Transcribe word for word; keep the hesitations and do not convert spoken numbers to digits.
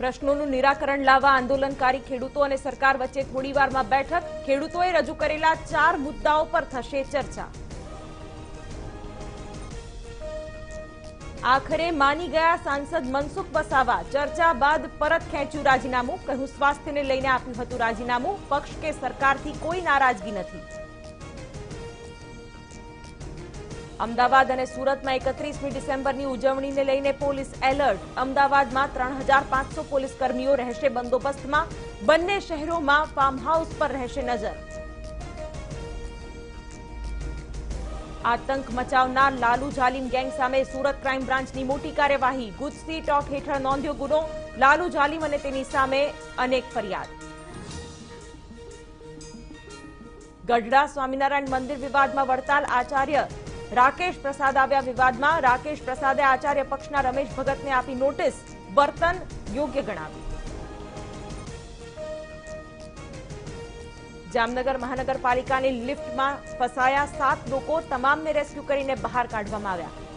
પ્રશ્નોનું નિરાકરણ લાવવા આંદોલનકારી ખેડૂતો અને સરકાર વચ્ચે થોડીવારમાં બેઠક, ખેડૂતોએ રજૂ કરેલા ચાર મુદ્દાઓ પર થશે ચર્ચા। આખરે માની ગયા સાંસદ મનસુખ વસાવા, ચર્ચા બાદ પરત ખેંચ્યું રાજીનામું, કહ્યું સ્વાસ્થ્યને લઈને આપ્યું હતું રાજીનામું, પક્ષ કે સરકારથી કોઈ નારાજગી નથી। अमદાવાદ અને સુરતમાં એકત્રીસમી ડિસેમ્બરની ઉજવણીને લઈને પોલીસ એલર્ટ। અમદાવાદમાં ત્રણ હજાર પાંચસો પોલીસ કર્મીઓ રહેશે બંદોબસ્તમાં, બંને શહેરોમાં ફાર્મ હાઉસ પર રહેશે નજર। આતંક મચાવનાર લાલુ જાલિમ ગેંગ સામે સુરત ક્રાઇમ બ્રાન્ચની મોટી કાર્યવાહી, ગુજસી ટોક હેઠળ નોંધ્યો ગુનો, લાલુ જાલિમ અને તેની સામે અનેક ફરિયાદ। ગઢડા સ્વામિનારાયણ મંદિર વિવાદમાં વડતાલ આચાર્ય राकेश प्रसाद आव्या विवादमां, राकेश प्रसादे आचार्य पक्षना रमेश भगतने आपी नोटिस, वर्तन योग्य गणाव्युं। जामनगर महानगरपालिकानी लिफ्टमां फसाया सात लोको, तमामने रेस्क्यू करीने बहार काढवामां આવ્યા।